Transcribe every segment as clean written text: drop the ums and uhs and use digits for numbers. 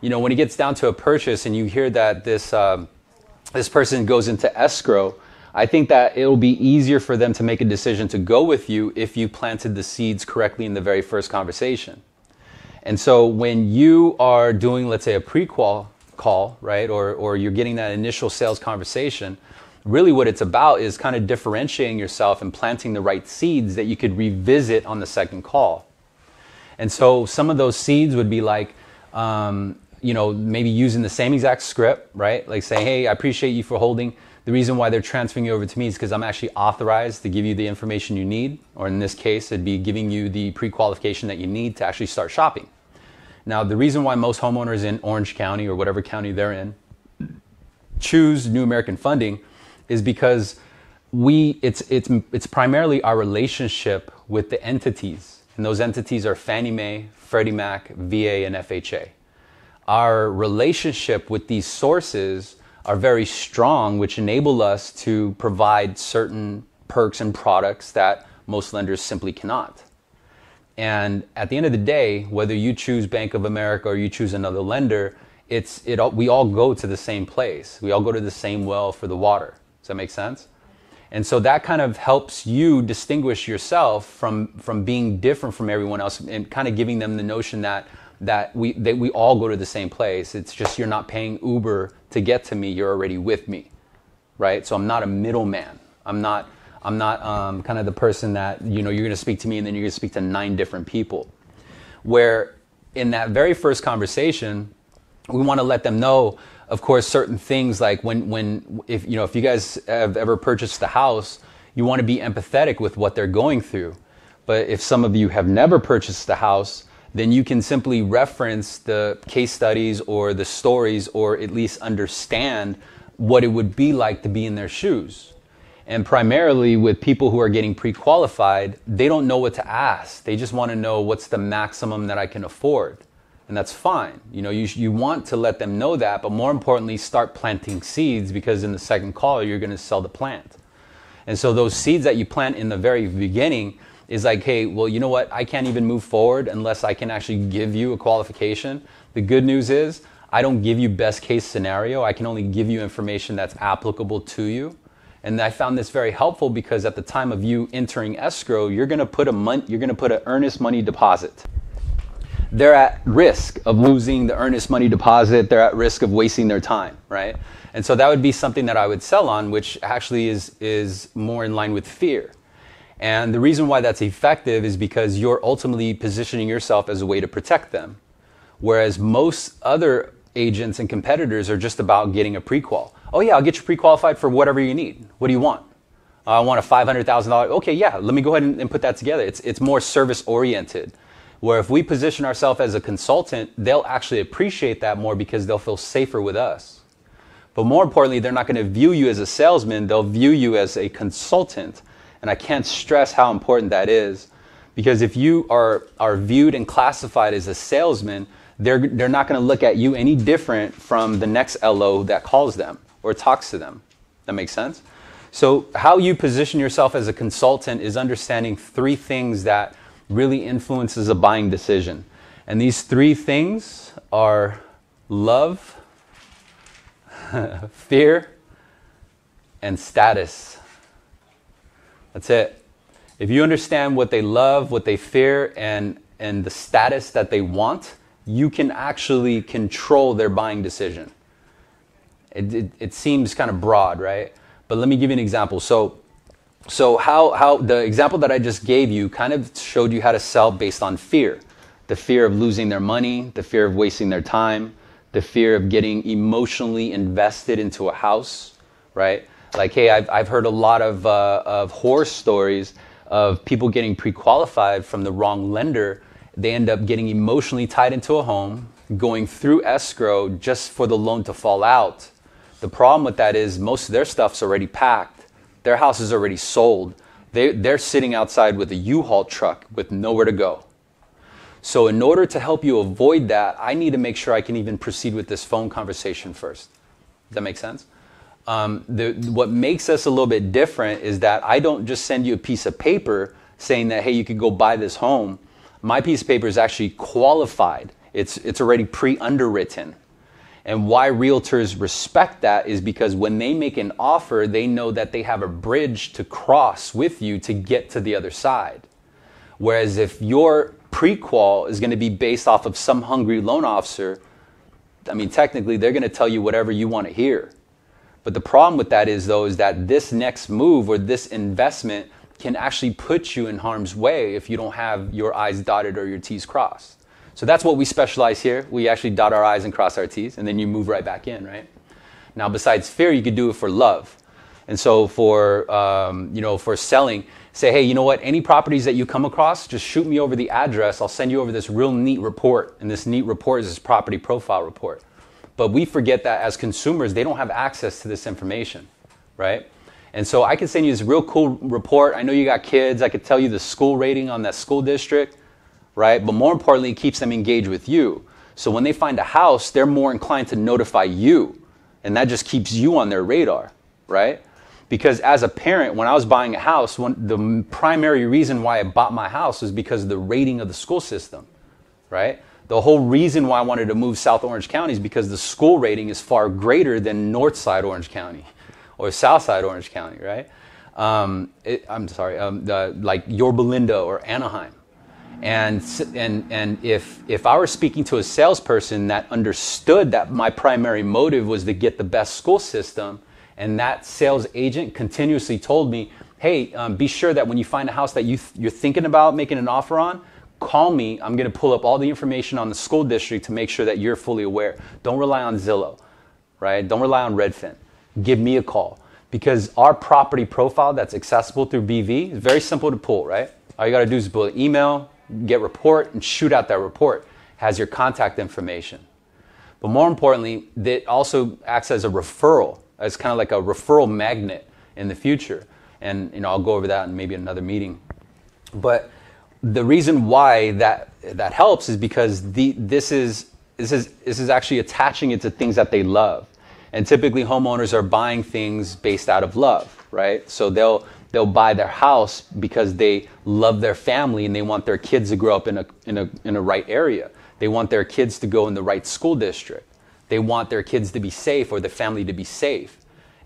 you know, when it gets down to a purchase and you hear that this this person goes into escrow, I think that it'll be easier for them to make a decision to go with you if you planted the seeds correctly in the very first conversation. And so when you are doing, let's say, a pre-qual call, right, or you're getting that initial sales conversation, really what it's about is kind of differentiating yourself and planting the right seeds that you could revisit on the second call. And so some of those seeds would be like, you know, maybe using the same exact script, right? Like saying, hey, I appreciate you for holding. The reason why they're transferring you over to me is because I'm actually authorized to give you the information you need, or in this case, it'd be giving you the pre-qualification that you need to actually start shopping. Now, the reason why most homeowners in Orange County or whatever county they're in choose New American Funding is because it's primarily our relationship with the entities, and those entities are Fannie Mae, Freddie Mac, VA, and FHA. Our relationship with these sources are very strong, which enable us to provide certain perks and products that most lenders simply cannot. And at the end of the day, whether you choose Bank of America or you choose another lender, we all go to the same place. We all go to the same well for the water. Does that make sense? And so that kind of helps you distinguish yourself from being different from everyone else, and kind of giving them the notion that we all go to the same place. It's just you're not paying Uber to get to me. You're already with me, right? So I'm not a middleman. I'm not kind of the person that, you know, you're going to speak to me and then you're going to speak to 9 different people. Where in that very first conversation, we want to let them know, of course, certain things like if you guys have ever purchased the house, you want to be empathetic with what they're going through. But if some of you have never purchased the house, then you can simply reference the case studies or the stories, or at least understand what it would be like to be in their shoes. And primarily with people who are getting pre-qualified, they don't know what to ask. They just want to know what's the maximum that I can afford. And that's fine. You know, you want to let them know that, but more importantly, start planting seeds, because in the second call, you're going to sell the plant. And so those seeds that you plant in the very beginning is like, hey, well, you know what? I can't even move forward unless I can actually give you a qualification. The good news is I don't give you best case scenario. I can only give you information that's applicable to you. And I found this very helpful because at the time of you entering escrow, you're going to put an earnest money deposit. They're at risk of losing the earnest money deposit. They're at risk of wasting their time, right? And so that would be something that I would sell on, which actually is more in line with fear. And the reason why that's effective is because you're ultimately positioning yourself as a way to protect them. Whereas most other agents and competitors are just about getting a pre-qual. Oh yeah, I'll get you pre-qualified for whatever you need. What do you want? I want a $500,000. Okay, yeah, let me go ahead and put that together. It's more service oriented. Where if we position ourselves as a consultant, they'll actually appreciate that more because they'll feel safer with us. But more importantly, they're not going to view you as a salesman. They'll view you as a consultant. And I can't stress how important that is, because if you are viewed and classified as a salesman, they're not going to look at you any different from the next LO that calls them or talks to them. That makes sense? So how you position yourself as a consultant is understanding 3 things that really influences a buying decision. And these 3 things are love, fear, and status. That's it. If you understand what they love, what they fear, and the status that they want, you can actually control their buying decision. It seems kind of broad, right? But let me give you an example. So how the example that I just gave you kind of showed you how to sell based on fear. The fear of losing their money, the fear of wasting their time, the fear of getting emotionally invested into a house, right? Like, hey, I've heard a lot of horror stories of people getting pre-qualified from the wrong lender. They end up getting emotionally tied into a home, going through escrow just for the loan to fall out. The problem with that is most of their stuff's already packed. Their house is already sold. They're sitting outside with a U-Haul truck with nowhere to go. So in order to help you avoid that, I need to make sure I can even proceed with this phone conversation first. Does that make sense? What makes us a little bit different is that I don't just send you a piece of paper saying that, hey, you could go buy this home. My piece of paper is actually qualified. It's already pre-underwritten. And why realtors respect that is because when they make an offer, they know that they have a bridge to cross with you to get to the other side. Whereas if your pre-qual is going to be based off of some hungry loan officer, I mean, technically, they're going to tell you whatever you want to hear. But the problem with that is, though, is that this next move or this investment can actually put you in harm's way if you don't have your I's dotted or your T's crossed. So that's what we specialize here. We actually dot our I's and cross our T's, and then you move right back in, right? Now, besides fear, you could do it for love. And so for, for selling, say, hey, you know what? Any properties that you come across, just shoot me over the address. I'll send you over this real neat report. And this neat report is this property profile report. But we forget that as consumers, they don't have access to this information, right? And so I can send you this real cool report. I know you got kids. I could tell you the school rating on that school district, right? But more importantly, it keeps them engaged with you. So when they find a house, they're more inclined to notify you. And that just keeps you on their radar, right? Because as a parent, when I was buying a house, the primary reason why I bought my house was because of the rating of the school system, right? The whole reason why I wanted to move South Orange County is because the school rating is far greater than Northside Orange County or Southside Orange County, right? Like Yorba Linda or Anaheim. And if I were speaking to a salesperson that understood that my primary motive was to get the best school system, and that sales agent continuously told me, hey, be sure that when you find a house that you're thinking about making an offer on, call me. I'm going to pull up all the information on the school district to make sure that you're fully aware. Don't rely on Zillow, right? Don't rely on Redfin. Give me a call, because our property profile that's accessible through BV is very simple to pull, right? All you got to do is pull an email, get report, and shoot out that report. It has your contact information. But more importantly, it also acts as a referral. It's kind of like a referral magnet in the future. And I'll go over that in maybe another meeting. But the reason why that helps is because this is actually attaching it to things that they love. And typically homeowners are buying things based out of love, right? So they'll buy their house because they love their family and they want their kids to grow up in a right area. They want their kids to go in the right school district. They want their kids to be safe or the family to be safe.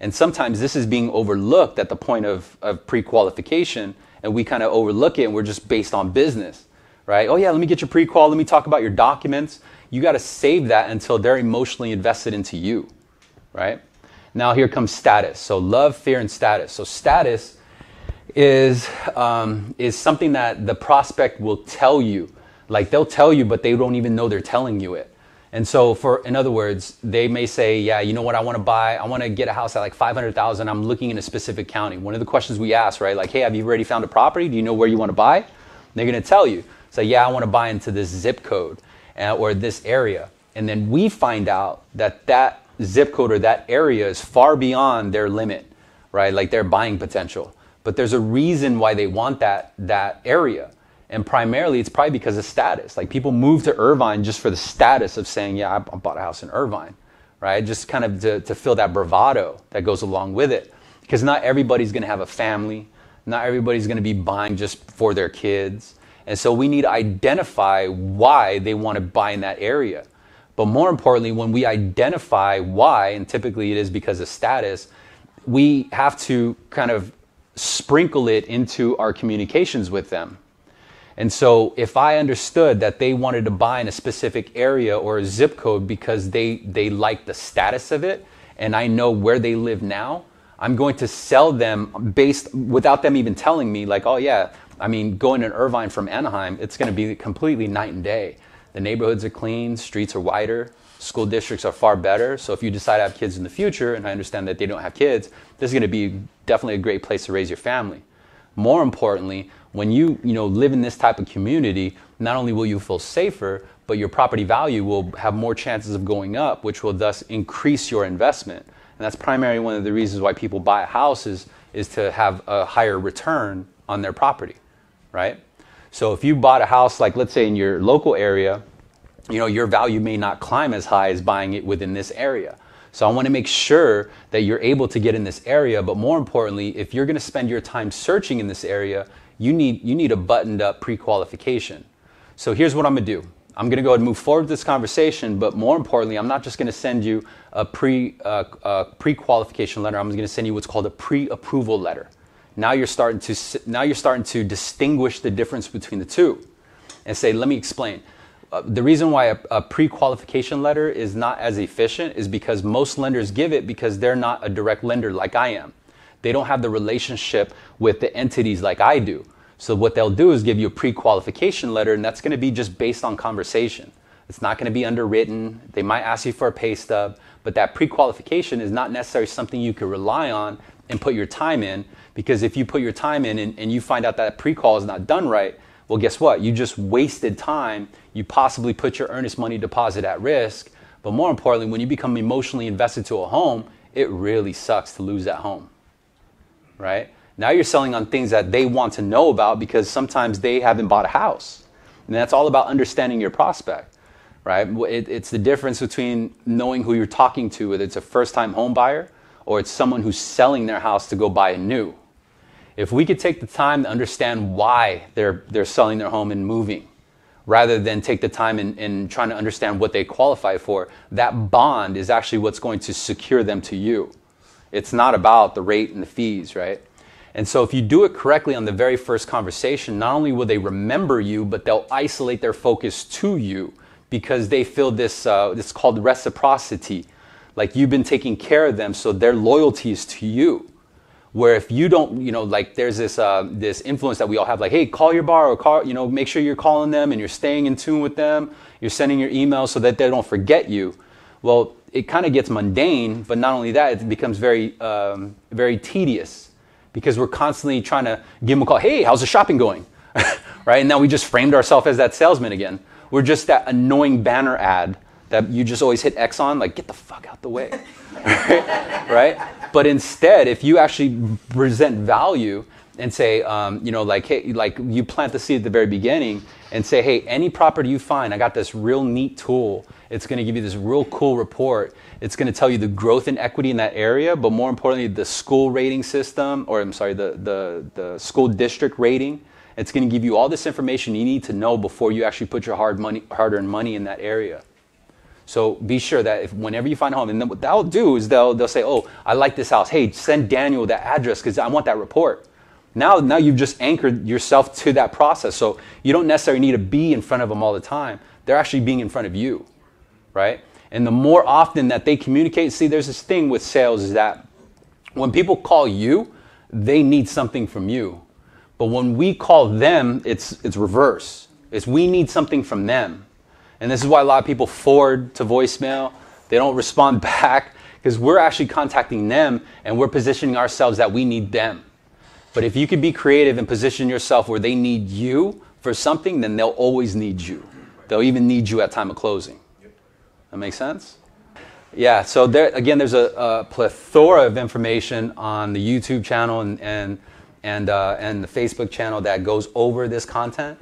And sometimes this is being overlooked at the point of pre-qualification, and we kind of overlook it and we're just based on business, right? Oh yeah, let me get your pre-qual, let me talk about your documents. You got to save that until they're emotionally invested into you, right? Now here comes status. So love, fear, and status. So status is something that the prospect will tell you. Like they'll tell you, but they don't even know they're telling you it. And so in other words, they may say, yeah, you know what I want to buy? I want to get a house at like $500,000. I'm looking in a specific county. One of the questions we ask, right? Like, hey, have you already found a property? Do you know where you want to buy? And they're going to tell you. So yeah, I want to buy into this zip code or this area. And then we find out that that zip code or that area is far beyond their limit, right? Like their buying potential. But there's a reason why they want that area. And primarily, it's probably because of status. Like people move to Irvine just for the status of saying, yeah, I bought a house in Irvine, right? Just kind of to feel that bravado that goes along with it. Because not everybody's going to have a family. Not everybody's going to be buying just for their kids. And so we need to identify why they want to buy in that area. But more importantly, when we identify why, and typically it is because of status, we have to kind of sprinkle it into our communications with them. And so if I understood that they wanted to buy in a specific area or a zip code because they like the status of it, and I know where they live now, I'm going to sell them without them even telling me, like, oh yeah, I mean, going to Irvine from Anaheim, it's going to be completely night and day. The neighborhoods are clean, streets are wider, school districts are far better. So if you decide to have kids in the future, and I understand that they don't have kids, this is going to be definitely a great place to raise your family. More importantly, when you live in this type of community, not only will you feel safer, but your property value will have more chances of going up, which will thus increase your investment. And that's primarily one of the reasons why people buy houses is to have a higher return on their property, right? So if you bought a house, like let's say in your local area, your value may not climb as high as buying it within this area. So I want to make sure that you're able to get in this area. But more importantly, if you're going to spend your time searching in this area, you need a buttoned up pre-qualification. So here's what I'm going to do. I'm going to go ahead and move forward with this conversation, but more importantly, I'm not just going to send you a pre-qualification letter. I'm going to send you what's called a pre-approval letter. Now you're starting to distinguish the difference between the two, and say, let me explain. The reason why a pre-qualification letter is not as efficient is because most lenders give it because they're not a direct lender like I am. They don't have the relationship with the entities like I do. So what they'll do is give you a pre-qualification letter, and that's going to be just based on conversation. It's not going to be underwritten. They might ask you for a pay stub, but that pre-qualification is not necessarily something you can rely on and put your time in, because if you put your time in and you find out that pre-qual is not done right, well, guess what? You just wasted time. You possibly put your earnest money deposit at risk, but more importantly, when you become emotionally invested to a home, it really sucks to lose that home, right? Now you're selling on things that they want to know about because sometimes they haven't bought a house. And that's all about understanding your prospect, right? It's the difference between knowing who you're talking to, whether it's a first-time home buyer or it's someone who's selling their house to go buy a new. If we could take the time to understand why they're selling their home and moving, rather than take the time and trying to understand what they qualify for, that bond is actually what's going to secure them to you. It's not about the rate and the fees, right? And so if you do it correctly on the very first conversation, not only will they remember you, but they'll isolate their focus to you because they feel this, it's called reciprocity. Like you've been taking care of them, so their loyalty is to you. Where if you don't, you know, like there's this, this influence that we all have, like, hey, call your borrower, call, you know, make sure you're calling them and you're staying in tune with them. You're sending your emails so that they don't forget you. Well, it kind of gets mundane, but not only that, it becomes very tedious. Because we're constantly trying to give them a call. Hey, how's the shopping going? Right? And now we just framed ourselves as that salesman again. We're just that annoying banner ad that you just always hit X on, like, get the fuck out the way. Right? But instead, if you actually present value and say, you know, like, hey, like you plant the seed at the very beginning and say, hey, any property you find, I got this real neat tool. It's going to give you this real cool report. It's going to tell you the growth in equity in that area, but more importantly, the school rating system, or I'm sorry, the school district rating. It's going to give you all this information you need to know before you actually put your hard-earned money in that area. So be sure that if whenever you find a home, and then what they'll do is they'll say, oh, I like this house. Hey, send Daniel that address because I want that report. Now you've just anchored yourself to that process. So you don't necessarily need to be in front of them all the time. They're actually being in front of you, right? And the more often that they communicate, see, there's this thing with sales is that when people call you, they need something from you. But when we call them, it's reverse. It's we need something from them. And this is why a lot of people forward to voicemail. They don't respond back because we're actually contacting them and we're positioning ourselves that we need them. But if you could be creative and position yourself where they need you for something, then they'll always need you. They'll even need you at time of closing. That makes sense? Yeah, so there again, there's a plethora of information on the YouTube channel and the Facebook channel that goes over this content.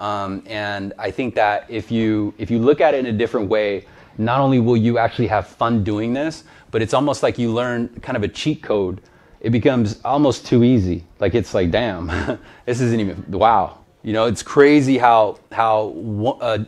And I think that if you look at it in a different way, not only will you actually have fun doing this, but it's almost like you learn kind of a cheat code. It becomes almost too easy. Like it's like, damn, this isn't even, wow. You know, it's crazy how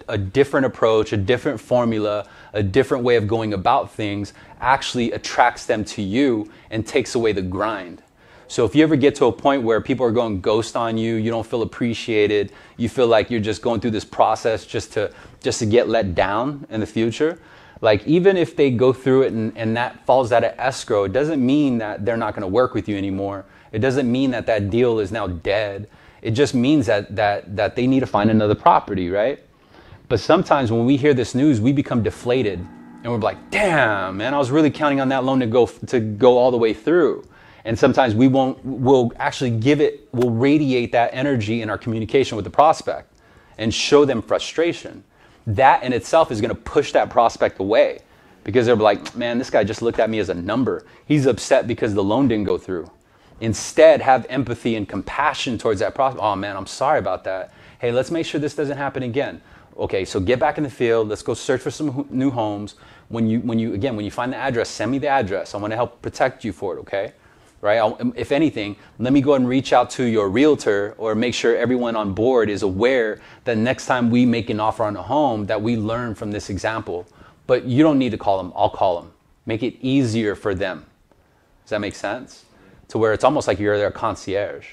a different approach, a different formula, a different way of going about things actually attracts them to you and takes away the grind. So if you ever get to a point where people are going ghost on you, you don't feel appreciated, you feel like you're just going through this process just to get let down in the future, like even if they go through it and that falls out of escrow, it doesn't mean that they're not going to work with you anymore. It doesn't mean that that deal is now dead. It just means that they need to find another property, right? But sometimes when we hear this news, we become deflated and we're like, damn, man, I was really counting on that loan to go all the way through. And sometimes we'll radiate that energy in our communication with the prospect and show them frustration. That in itself is going to push that prospect away because they're like, man, this guy just looked at me as a number. He's upset because the loan didn't go through. Instead, have empathy and compassion towards that prospect. Oh man, I'm sorry about that. Hey, let's make sure this doesn't happen again. Okay, so get back in the field. Let's go search for some new homes. When you find the address, send me the address. I want to help protect you for it, okay? right? If anything, let me go ahead and reach out to your realtor or make sure everyone on board is aware that next time we make an offer on a home that we learn from this example. But you don't need to call them. I'll call them. Make it easier for them. Does that make sense? To where it's almost like you're their concierge,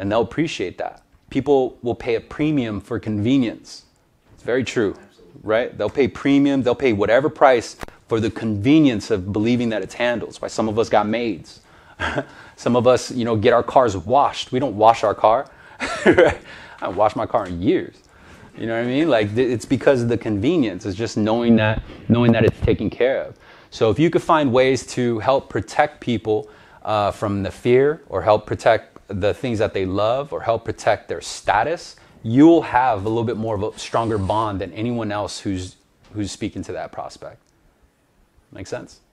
and they'll appreciate that. People will pay a premium for convenience. It's very true, right? They'll pay premium. They'll pay whatever price for the convenience of believing that it's handled. That's why some of us got maids. Some of us, you know, get our cars washed. We don't wash our car. I haven't washed my car in years. You know what I mean? Like, it's because of the convenience. It's just knowing that it's taken care of. So if you could find ways to help protect people from the fear, or help protect the things that they love, or help protect their status, you'll have a little bit more of a stronger bond than anyone else who's speaking to that prospect. Make sense?